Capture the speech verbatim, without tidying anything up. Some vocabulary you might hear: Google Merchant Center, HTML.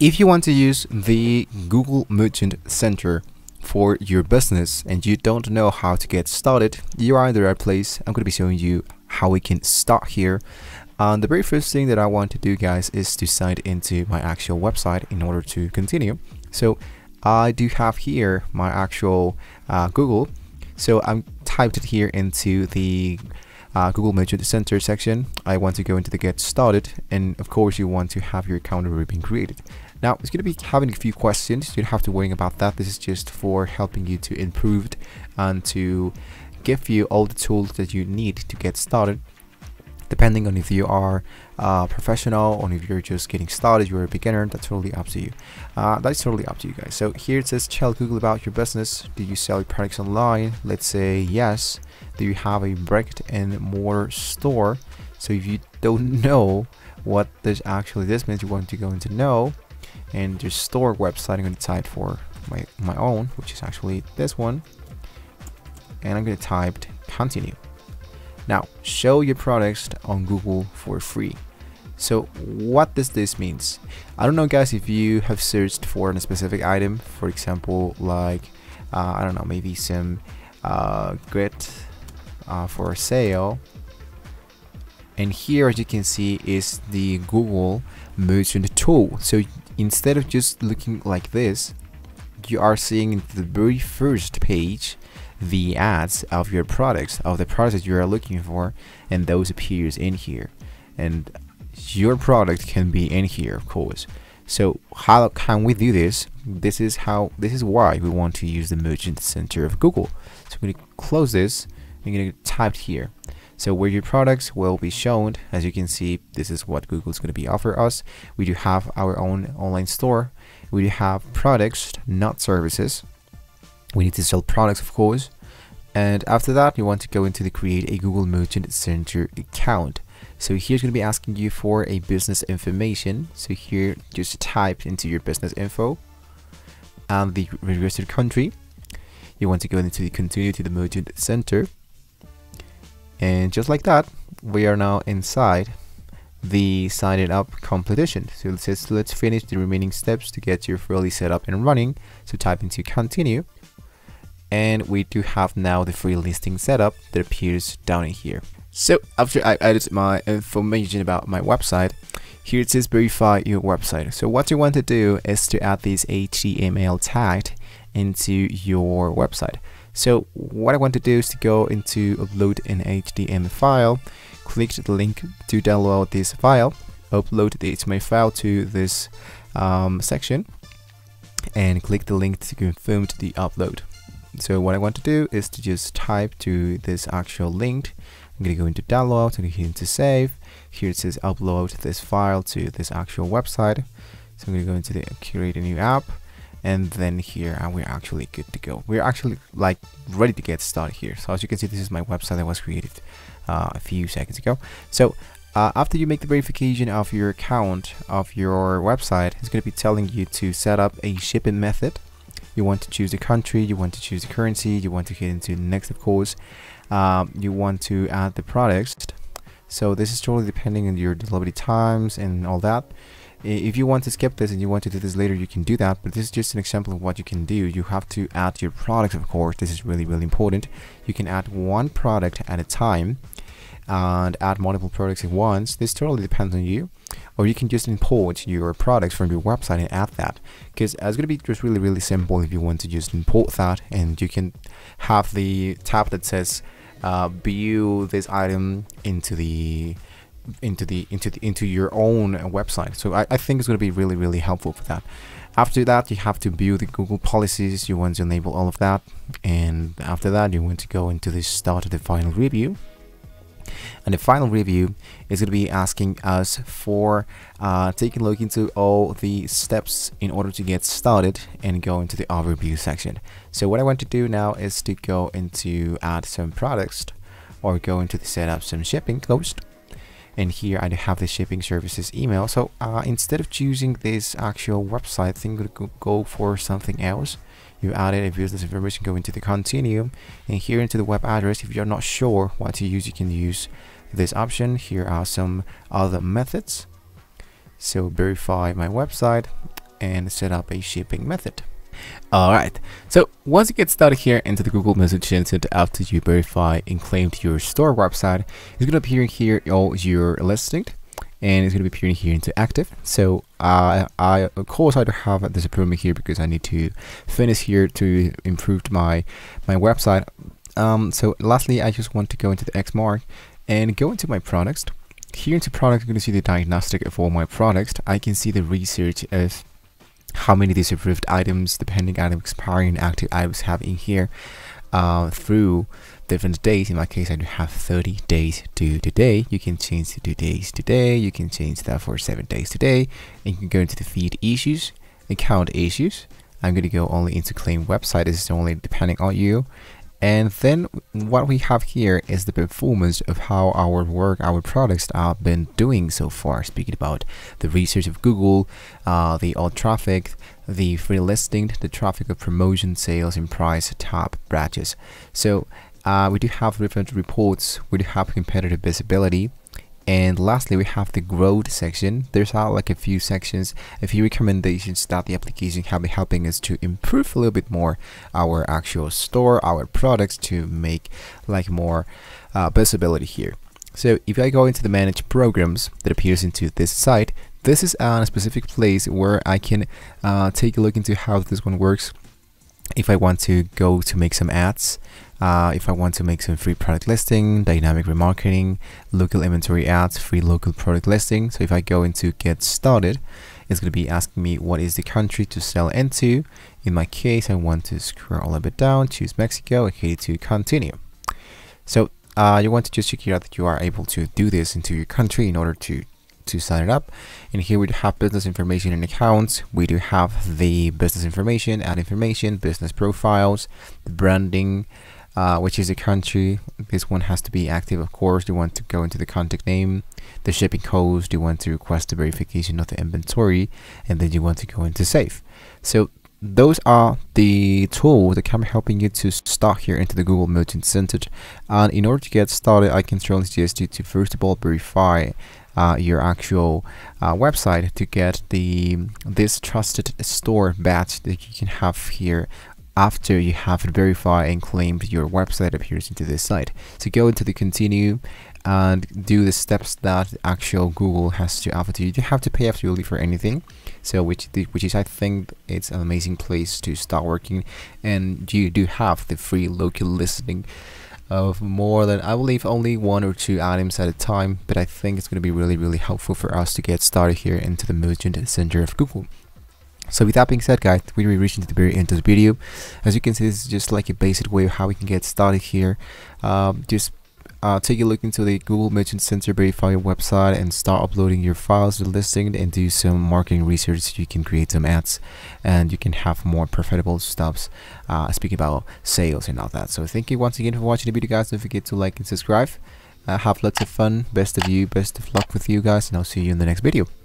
If you want to use the Google Merchant Center for your business and you don't know how to get started, you are in the right place. I'm going to be showing you how we can start here. And the very first thing that I want to do, guys, is to sign into my actual website in order to continue. So I do have here my actual uh, Google. So I'm typed it here into the uh, Google Merchant Center section. I want to go into the Get Started, and of course you want to have your account already been created. Now it's going to be having a few questions. You don't have to worry about that. This is just for helping you to improve and to give you all the tools that you need to get started. Depending on if you are uh, professional or if you're just getting started, you're a beginner, that's totally up to you. Uh, that's totally up to you guys. So here it says, tell Google about your business. Do you sell your products online? Let's say yes. Do you have a brick and mortar store? So if you don't know what this actually this means, you want to go into no. And your store website, I'm going to type for my, my own, which is actually this one. And I'm going to type continue. Now, show your products on Google for free. So what does this mean? I don't know, guys, if you have searched for a specific item, for example, like, uh, I don't know, maybe some uh, grit uh, for sale. And here, as you can see, is the Google Merchant tool. So instead of just looking like this, you are seeing the very first page the ads of your products, of the products that you are looking for, and those appears in here, and your product can be in here, of course. So how can we do this? This is how, this is why we want to use the Merchant Center of Google. So I'm going to close this. I'm going to type here. So where your products will be shown, as you can see, this is what Google is going to be offering us. We do have our own online store. We do have products, not services. We need to sell products, of course. And after that, you want to go into the create a Google Merchant Center account. So here's going to be asking you for a business information. So here, just type into your business info and the registered country. You want to go into the continue to the Merchant Center. And just like that, we are now inside the sign it up competition. So it says, let's finish the remaining steps to get your fully set up and running. So type into continue. And we do have now the free listing setup that appears down in here. So after I added my information about my website, here it says verify your website. So what you want to do is to add this H T M L tag into your website. So what I want to do is to go into upload an H T M L file, click the link to download this file, upload the H T M L file to this um, section, and click the link to confirm to the upload. So what I want to do is to just type to this actual link. I'm going to go into download and hit into save. Here it says upload this file to this actual website. So I'm going to go into the create a new app, and then here, and we're actually good to go. We're actually like ready to get started here. So as you can see, this is my website that was created uh, a few seconds ago. So uh, after you make the verification of your account of your website, it's going to be telling you to set up a shipping method. You want to choose the country, you want to choose the currency, you want to hit into next, of course. Um, you want to add the products. So this is totally depending on your delivery times and all that. If you want to skip this and you want to do this later, you can do that, but this is just an example of what you can do. You have to add your products, of course. This is really, really important. You can add one product at a time and add multiple products at once. This totally depends on you. Or you can just import your products from your website and add that, because it's going to be just really, really simple if you want to just import that. And you can have the tab that says uh, view this item into the into the into the into your own website. So I, I think it's going to be really, really helpful for that. After that, you have to build the Google policies. You want to enable all of that, and after that, you want to go into the start of the final review. And the final review is going to be asking us for uh, taking a look into all the steps in order to get started and go into the overview section. So what I want to do now is to go into add some products or go into the setup some shipping cost. And here I have the shipping services email. So uh, instead of choosing this actual website thing, we're going to go for something else. You added a business information, go into the continue, and here into the web address. If you're not sure what to use, you can use this option. Here are some other methods. So verify my website, and set up a shipping method. Alright, so once you get started here into the Google Merchant Center after you verify and claim to your store website, it's going to appear here all your listing, and it's going to be appearing here into active. So I, I of course I don't have this problem here because I need to finish here to improve my my website. Um, so lastly, I just want to go into the X mark and go into my products. Here into products, I'm going to see the diagnostic of all my products. I can see the research of how many disapproved items, the pending item, expiring, and active items have in here uh, through different days. In my case, I do have thirty days to today. You can change to two days today. You can change that for seven days today. And you can go into the feed issues, account issues. I'm going to go only into claim website. This is only depending on you. And then what we have here is the performance of how our work, our products have been doing so far. Speaking about the research of Google, uh, the alt traffic, the free listing, the traffic of promotion, sales, and price top branches. So uh, we do have different reports. We do have competitive visibility. And lastly, we have the growth section. There's uh, like a few sections, a few recommendations that the application have been helping us to improve a little bit more our actual store, our products, to make like more uh, visibility here. So if I go into the manage programs that appears into this site, this is a specific place where I can uh, take a look into how this one works. If I want to go to make some ads, uh, if I want to make some free product listing, dynamic remarketing, local inventory ads, free local product listing. So if I go into get started, it's going to be asking me what is the country to sell into. In my case, I want to scroll a little bit down, choose Mexico, okay, to continue. So uh, you want to just check here out that you are able to do this into your country in order to to sign it up. And here we have business information and accounts. We do have the business information, ad information, business profiles, the branding, uh, which is the country. This one has to be active, of course. You want to go into the contact name, the shipping codes. You want to request the verification of the inventory, and then you want to go into save. So those are the tools that can be helping you to start here into the Google Merchant Center. And in order to get started, I can strongly suggest you to first of all verify Uh, your actual uh, website to get the this trusted store badge that you can have here after you have verified and claimed your website appears into this site. So go into the continue and do the steps that actual Google has to offer to you. You don't have to pay absolutely for anything. So which which is I think it's an amazing place to start working, and you do have the free local listing of more than, I believe, only one or two items at a time, but I think it's going to be really, really helpful for us to get started here into the Merchant Center of Google. So with that being said, guys, we are reaching to the very end of the video. As you can see, this is just like a basic way of how we can get started here. Um, just uh, take a look into the Google Merchant Center, verify your website, and start uploading your files, your listing, and do some marketing research so you can create some ads, and you can have more profitable stuffs, uh, speaking about sales and all that. So thank you once again for watching the video, guys. Don't forget to like and subscribe. Uh, have lots of fun. Best of you, best of luck with you guys, and I'll see you in the next video.